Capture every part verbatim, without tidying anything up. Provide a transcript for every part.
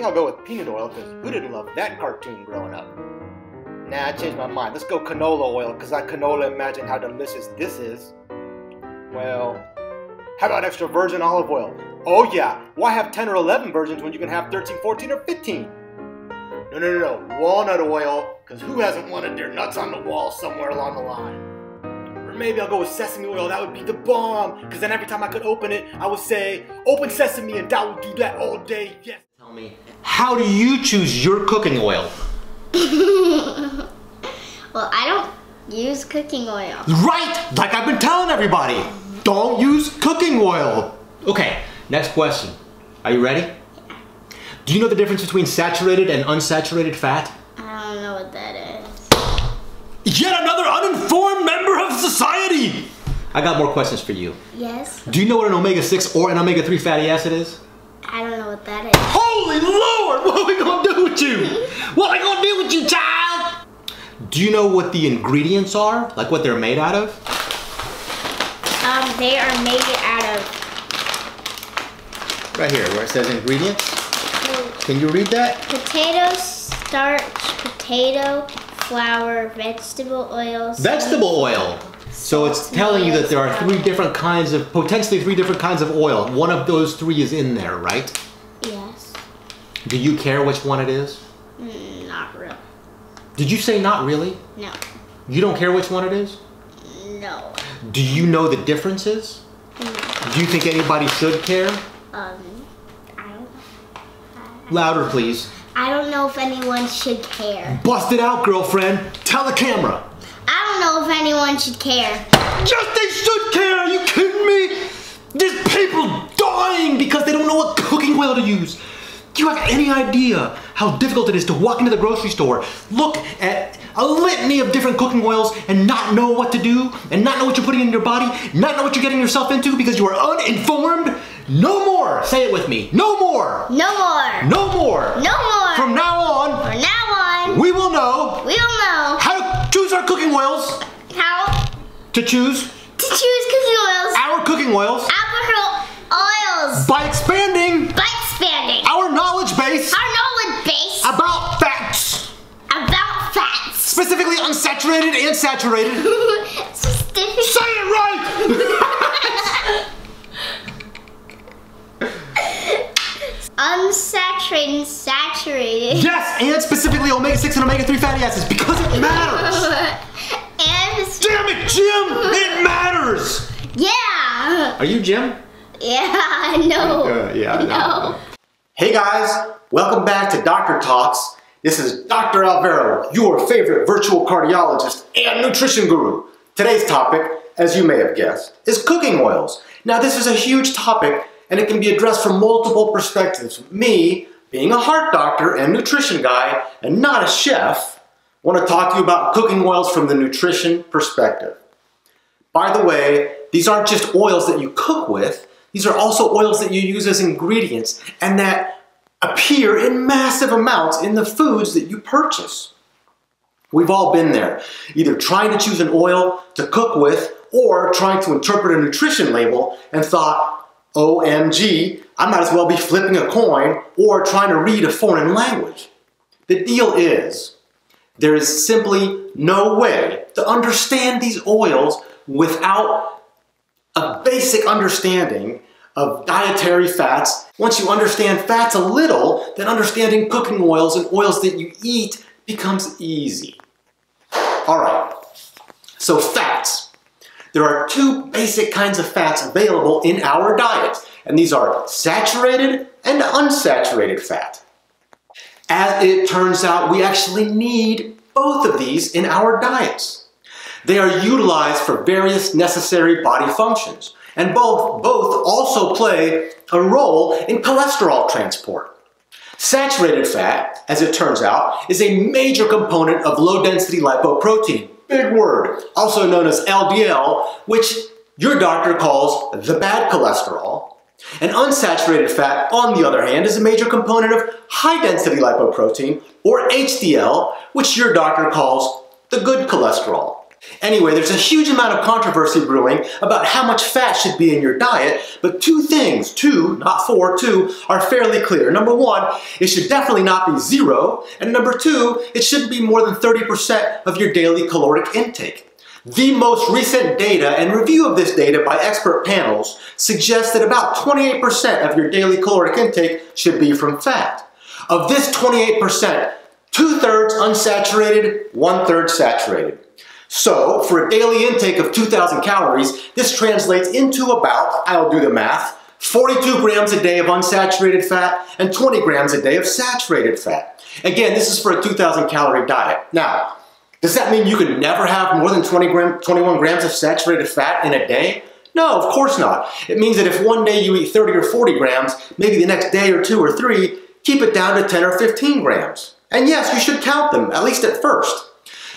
think I'll go with peanut oil, because who didn't love that cartoon growing up? Nah, I changed my mind. Let's go canola oil, because I can only imagine how delicious this is. Well, how about extra virgin olive oil? Oh yeah, why have ten or eleven versions when you can have thirteen, fourteen, or fifteen? No, no, no, no, walnut oil, because who hasn't wanted their nuts on the wall somewhere along the line? Or maybe I'll go with sesame oil. That would be the bomb, because then every time I could open it, I would say, open sesame, and that would do that all day, yes. Tell me, how do you choose your cooking oil? Well, I don't use cooking oil. Right, like I've been telling everybody, don't use cooking oil. Okay, next question. Are you ready? Yeah. Do you know the difference between saturated and unsaturated fat? I don't know what that is. Yet another uninformed member of society! I got more questions for you. Yes? Do you know what an omega six or an omega three fatty acid is? I don't know what that is. Holy Lord! What are we gonna do with you? What are we gonna do with you, child? Do you know what the ingredients are? Like what they're made out of? Um, they are made out of... Right here, where it says ingredients. Can you read that? Potato, starch, potato, flour, vegetable oil. Vegetable oil. So it's telling you that there are three different kinds of, potentially three different kinds of oil. One of those three is in there, right? Yes. Do you care which one it is? Mm, not really. Did you say not really? No. You don't care which one it is? No. Do you know the differences? No. Do you think anybody should care? Um, I don't know. Louder, please. I don't know if anyone should care. Bust it out, girlfriend. Tell the camera. I don't know if anyone should care. Yes, they should care. Are you kidding me? There's people dying because they don't know what cooking oil to use. Do you have any idea how difficult it is to walk into the grocery store, look at a litany of different cooking oils and not know what to do, and not know what you're putting in your body, not know what you're getting yourself into because you are uninformed? No more! Say it with me. No more! No more! No more! No more! From now on, from now on, we will know, we will know how to choose our cooking oils. How to choose to choose cooking oils. Our cooking oils. Our oils. By expanding. By expanding. Our knowledge base. Our knowledge base. About fats. About fats. Specifically unsaturated and saturated. Specific. Say it right! Unsaturated and saturated. Yes, and specifically omega six and omega three fatty acids, because it matters. And damn it, Jim! It matters! Yeah! Are you Jim? Yeah, no. Uh, yeah, no. no. Hey guys, welcome back to Doctor Talks. This is Doctor Alvaro, your favorite virtual cardiologist and nutrition guru. Today's topic, as you may have guessed, is cooking oils. Now this is a huge topic, and it can be addressed from multiple perspectives. Me, being a heart doctor and nutrition guy, and not a chef, want to talk to you about cooking oils from the nutrition perspective. By the way, these aren't just oils that you cook with, these are also oils that you use as ingredients, and that appear in massive amounts in the foods that you purchase. We've all been there, either trying to choose an oil to cook with, or trying to interpret a nutrition label and thought, O M G, I might as well be flipping a coin or trying to read a foreign language. The deal is, there is simply no way to understand these oils without a basic understanding of dietary fats. Once you understand fats a little, then understanding cooking oils and oils that you eat becomes easy. All right, so fats. There are two basic kinds of fats available in our diet, and these are saturated and unsaturated fat. As it turns out, we actually need both of these in our diets. They are utilized for various necessary body functions, and both, both also play a role in cholesterol transport. Saturated fat, as it turns out, is a major component of low-density lipoprotein. Big word, also known as L D L, which your doctor calls the bad cholesterol. And unsaturated fat, on the other hand, is a major component of high-density lipoprotein, or H D L, which your doctor calls the good cholesterol. Anyway, there's a huge amount of controversy brewing about how much fat should be in your diet, but two things, two, not four, two, are fairly clear. Number one, it should definitely not be zero, and number two, it shouldn't be more than thirty percent of your daily caloric intake. The most recent data and review of this data by expert panels suggests that about twenty-eight percent of your daily caloric intake should be from fat. Of this twenty-eight percent, two-thirds unsaturated, one-third saturated. So, for a daily intake of two thousand calories, this translates into about, I'll do the math, forty-two grams a day of unsaturated fat and twenty grams a day of saturated fat. Again, this is for a two thousand calorie diet. Now, does that mean you can never have more than twenty gram, twenty-one grams of saturated fat in a day? No, of course not. It means that if one day you eat thirty or forty grams, maybe the next day or two or three, keep it down to ten or fifteen grams. And yes, you should count them, at least at first.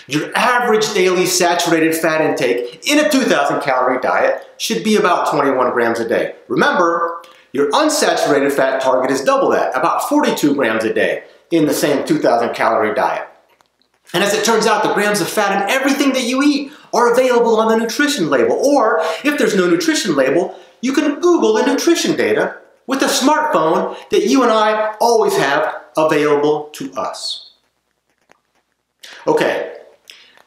Your average daily saturated fat intake in a two thousand calorie diet should be about twenty-one grams a day. Remember, your unsaturated fat target is double that, about forty-two grams a day in the same two thousand calorie diet. And as it turns out, the grams of fat in everything that you eat are available on the nutrition label. Or, if there's no nutrition label, you can Google the nutrition data with a smartphone that you and I always have available to us. Okay.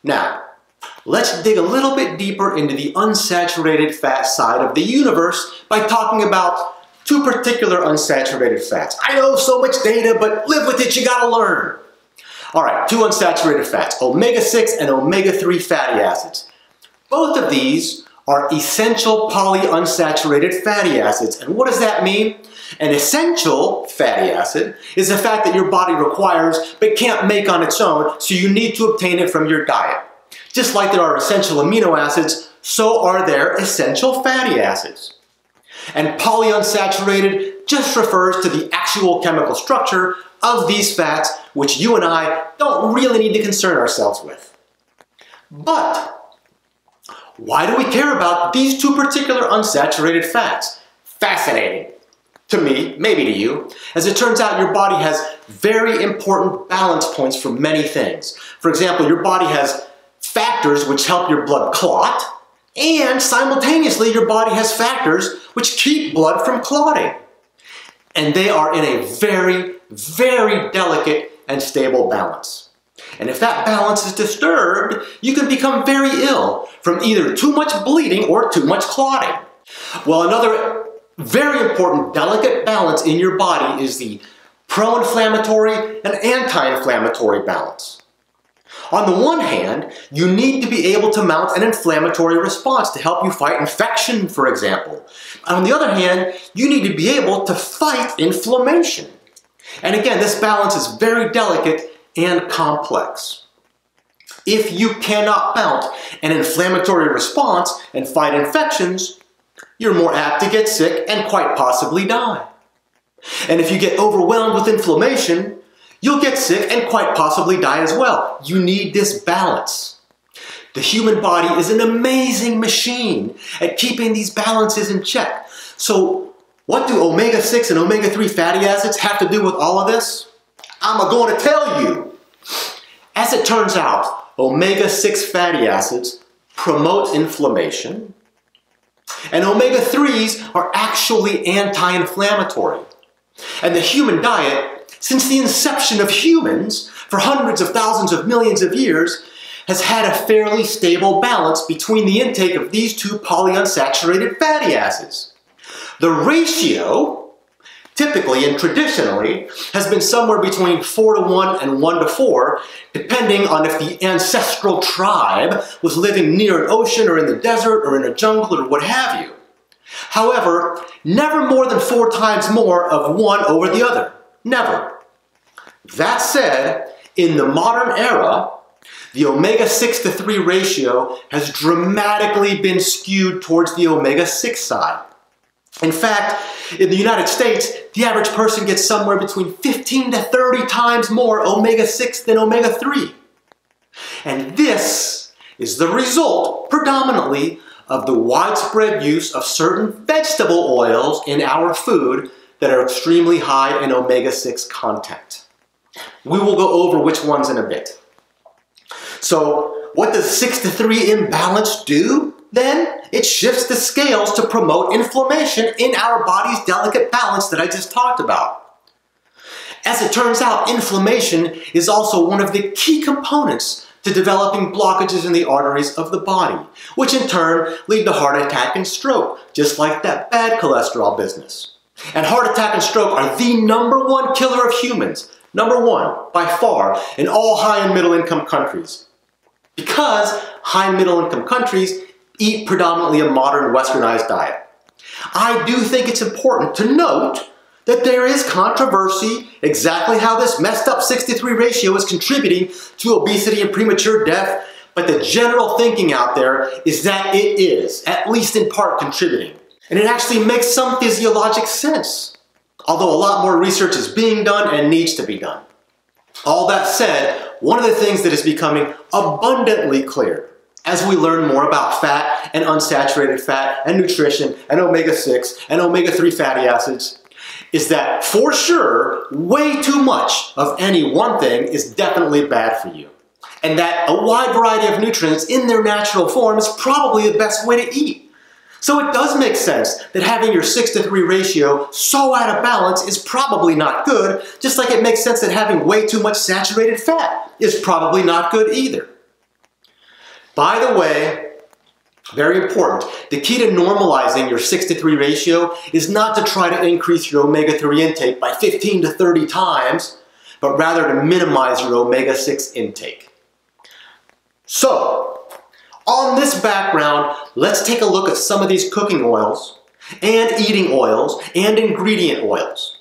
Now, let's dig a little bit deeper into the unsaturated fat side of the universe by talking about two particular unsaturated fats. I know so much data, but live with it, you gotta learn. All right, two unsaturated fats, omega six and omega three fatty acids. Both of these are essential polyunsaturated fatty acids. And what does that mean? An essential fatty acid is a fat that your body requires but can't make on its own, so you need to obtain it from your diet. Just like there are essential amino acids, so are there essential fatty acids. And polyunsaturated just refers to the actual chemical structure of these fats, which you and I don't really need to concern ourselves with. But why do we care about these two particular unsaturated fats? Fascinating. To me, maybe to you. As it turns out, your body has very important balance points for many things. For example, your body has factors which help your blood clot, and simultaneously your body has factors which keep blood from clotting. And they are in a very, very delicate and stable balance. And if that balance is disturbed, you can become very ill from either too much bleeding or too much clotting. Well, another very important delicate balance in your body is the pro-inflammatory and anti-inflammatory balance. On the one hand, you need to be able to mount an inflammatory response to help you fight infection, for example. And on the other hand, you need to be able to fight inflammation. And again, this balance is very delicate and complex. If you cannot mount an inflammatory response and fight infections, you're more apt to get sick and quite possibly die. And if you get overwhelmed with inflammation, you'll get sick and quite possibly die as well. You need this balance. The human body is an amazing machine at keeping these balances in check. So what do omega six and omega three fatty acids have to do with all of this? I'm going to tell you. As it turns out, omega six fatty acids promote inflammation, and omega threes are actually anti-inflammatory. And the human diet, since the inception of humans, for hundreds of thousands of millions of years, has had a fairly stable balance between the intake of these two polyunsaturated fatty acids. The ratio, typically and traditionally, has been somewhere between four to one and one to four, depending on if the ancestral tribe was living near an ocean or in the desert or in a jungle or what have you. However, never more than four times more of one over the other. Never. That said, in the modern era, the omega six to three ratio has dramatically been skewed towards the omega six side. In fact, in the United States, the average person gets somewhere between fifteen to thirty times more omega six than omega three. And this is the result, predominantly, of the widespread use of certain vegetable oils in our food that are extremely high in omega six content. We will go over which ones in a bit. So, What does six to three imbalance do then? It shifts the scales to promote inflammation in our body's delicate balance that I just talked about. As it turns out, inflammation is also one of the key components to developing blockages in the arteries of the body, which in turn lead to heart attack and stroke, just like that bad cholesterol business. And heart attack and stroke are the number one killer of humans, number one, by far, in all high and middle income countries. Because high and middle income countries eat predominantly a modern westernized diet. I do think it's important to note that there is controversy exactly how this messed up six to three ratio is contributing to obesity and premature death, but the general thinking out there is that it is, at least in part, contributing. And it actually makes some physiologic sense, although a lot more research is being done and needs to be done. All that said, one of the things that is becoming abundantly clear as we learn more about fat and unsaturated fat and nutrition and omega six and omega three fatty acids is that for sure, way too much of any one thing is definitely bad for you. And that a wide variety of nutrients in their natural form is probably the best way to eat. So it does make sense that having your six to three ratio so out of balance is probably not good, just like it makes sense that having way too much saturated fat is probably not good either. By the way, very important, the key to normalizing your six to three ratio is not to try to increase your omega three intake by fifteen to thirty times, but rather to minimize your omega six intake. So, on this background, let's take a look at some of these cooking oils, and eating oils, and ingredient oils.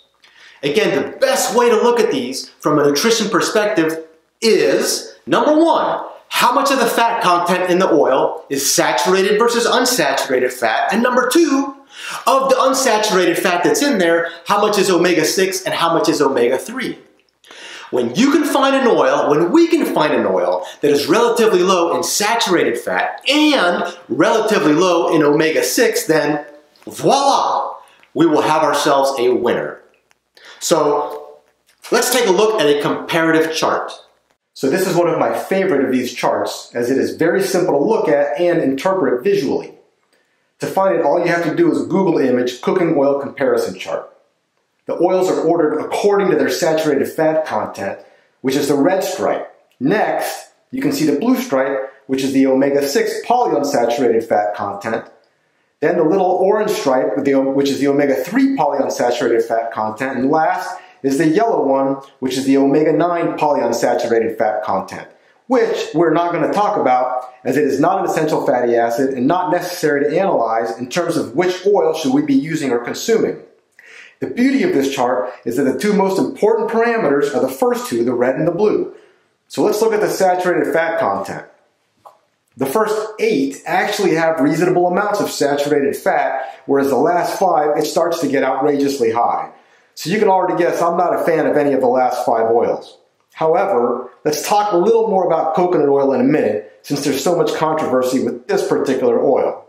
Again, the best way to look at these from a nutrition perspective is, number one, how much of the fat content in the oil is saturated versus unsaturated fat? And number two, of the unsaturated fat that's in there, how much is omega six and how much is omega three? When you can find an oil, when we can find an oil that is relatively low in saturated fat and relatively low in omega six, then voila, we will have ourselves a winner. So let's take a look at a comparative chart. So this is one of my favorite of these charts, as it is very simple to look at and interpret visually. To find it, all you have to do is Google image cooking oil comparison chart. The oils are ordered according to their saturated fat content, which is the red stripe. Next, you can see the blue stripe, which is the omega six polyunsaturated fat content. Then the little orange stripe, which is the omega three polyunsaturated fat content. And last, is the yellow one, which is the omega nine polyunsaturated fat content, which we're not going to talk about as it is not an essential fatty acid and not necessary to analyze in terms of which oil should we be using or consuming. The beauty of this chart is that the two most important parameters are the first two, the red and the blue. So let's look at the saturated fat content. The first eight actually have reasonable amounts of saturated fat, whereas the last five, it starts to get outrageously high. So you can already guess I'm not a fan of any of the last five oils. However, let's talk a little more about coconut oil in a minute, since there's so much controversy with this particular oil.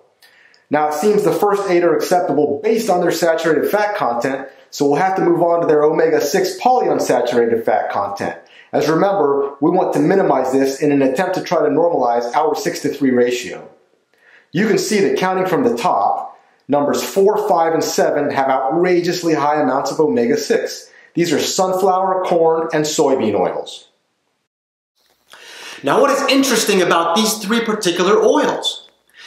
Now, it seems the first eight are acceptable based on their saturated fat content, so we'll have to move on to their omega six polyunsaturated fat content. As remember, we want to minimize this in an attempt to try to normalize our six to three ratio. You can see that counting from the top, numbers four, five, and seven have outrageously high amounts of omega six. These are sunflower, corn, and soybean oils. Now, what is interesting about these three particular oils?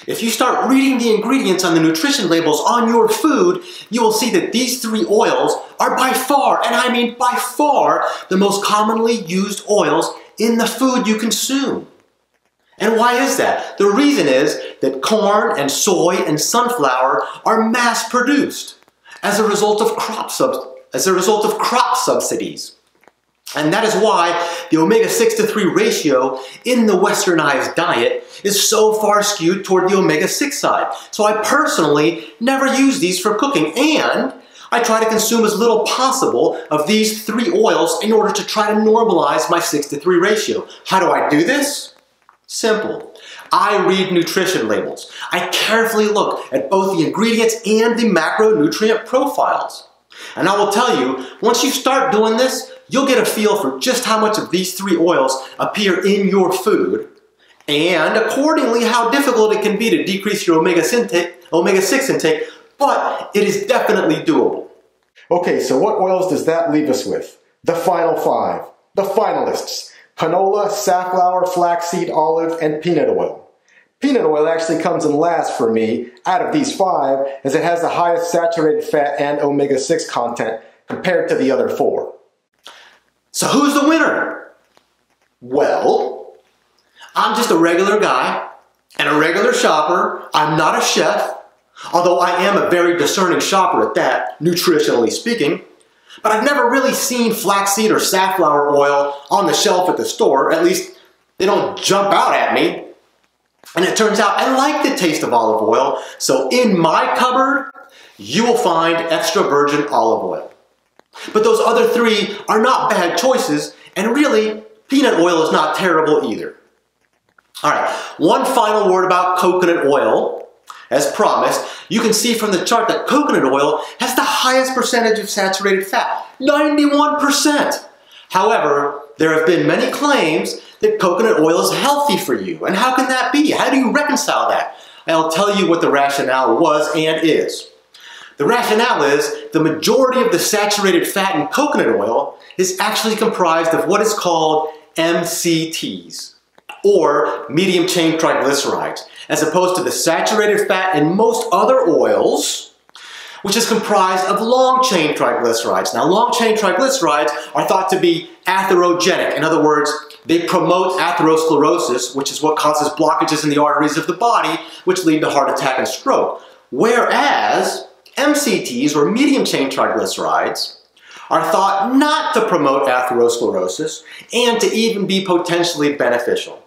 If you start reading the ingredients on the nutrition labels on your food, you will see that these three oils are by far, and I mean by far, the most commonly used oils in the food you consume. And why is that? The reason is that corn and soy and sunflower are mass-produced as a result of crop sub as a result of crop subsidies. And that is why the omega six to three ratio in the westernized diet is so far skewed toward the omega six side. So I personally never use these for cooking, and I try to consume as little possible of these three oils in order to try to normalize my six to three ratio. How do I do this? Simple. I read nutrition labels. I carefully look at both the ingredients and the macronutrient profiles. And I will tell you, once you start doing this, you'll get a feel for just how much of these three oils appear in your food and accordingly how difficult it can be to decrease your omega six intake, but it is definitely doable. Okay, so what oils does that leave us with? The final five, the finalists: canola, safflower, flaxseed, olive, and peanut oil. Peanut oil actually comes in last for me out of these five, as it has the highest saturated fat and omega six content compared to the other four. So who's the winner? Well, I'm just a regular guy and a regular shopper. I'm not a chef, although I am a very discerning shopper at that, nutritionally speaking. But I've never really seen flaxseed or safflower oil on the shelf at the store. At least they don't jump out at me. And it turns out I like the taste of olive oil, so in my cupboard, you will find extra virgin olive oil. But those other three are not bad choices, and really, peanut oil is not terrible either. All right, one final word about coconut oil. As promised, you can see from the chart that coconut oil has the highest percentage of saturated fat, ninety-one percent. However, there have been many claims that coconut oil is healthy for you. And how can that be? How do you reconcile that? I'll tell you what the rationale was and is. The rationale is the majority of the saturated fat in coconut oil is actually comprised of what is called M C Ts, or medium chain triglycerides, as opposed to the saturated fat in most other oils, which is comprised of long chain triglycerides. Now, long chain triglycerides are thought to be atherogenic. In other words, they promote atherosclerosis, which is what causes blockages in the arteries of the body, which lead to heart attack and stroke. Whereas M C Ts, or medium chain triglycerides, are thought not to promote atherosclerosis and to even be potentially beneficial.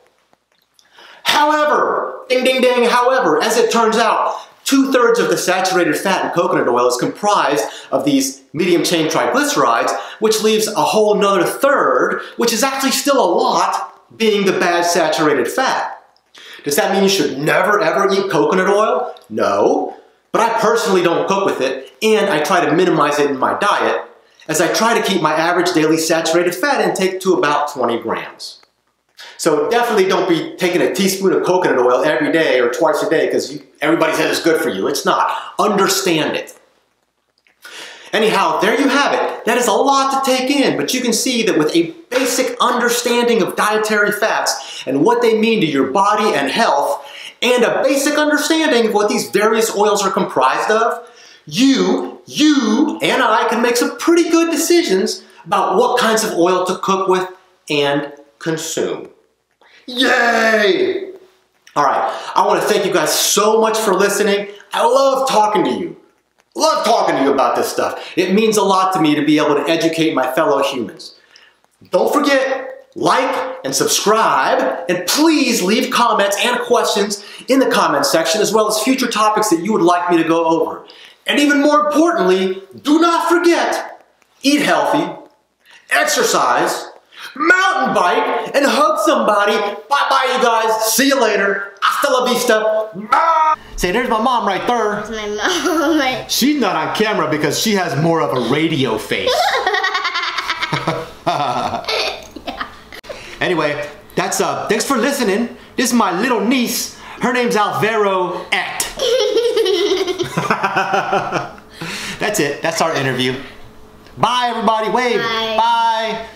However, ding ding ding, however, as it turns out, two-thirds of the saturated fat in coconut oil is comprised of these medium-chain triglycerides, which leaves a whole nother third, which is actually still a lot, being the bad saturated fat. Does that mean you should never ever eat coconut oil? No, but I personally don't cook with it, and I try to minimize it in my diet, as I try to keep my average daily saturated fat intake to about twenty grams. So definitely don't be taking a teaspoon of coconut oil every day or twice a day because everybody says it's good for you. It's not. Understand it. Anyhow, there you have it. That is a lot to take in, but you can see that with a basic understanding of dietary fats and what they mean to your body and health, and a basic understanding of what these various oils are comprised of, you, you, and I can make some pretty good decisions about what kinds of oil to cook with and consume. Yay! All right, I want to thank you guys so much for listening. I love talking to you. Love talking to you about this stuff. It means a lot to me to be able to educate my fellow humans. Don't forget, like and subscribe, and please leave comments and questions in the comment section, as well as future topics that you would like me to go over. And even more importantly, do not forget, eat healthy, exercise, mountain bike, and hug somebody. Bye-bye, you guys. See you later. Hasta la vista. Bye. Say, there's my mom right there. That's my mom. Right. She's not on camera because she has more of a radio face. Yeah. Anyway, that's uh. Thanks for listening. This is my little niece. Her name's Alvaro Et. That's it. That's our interview. Bye, everybody. Wave. Bye. Bye.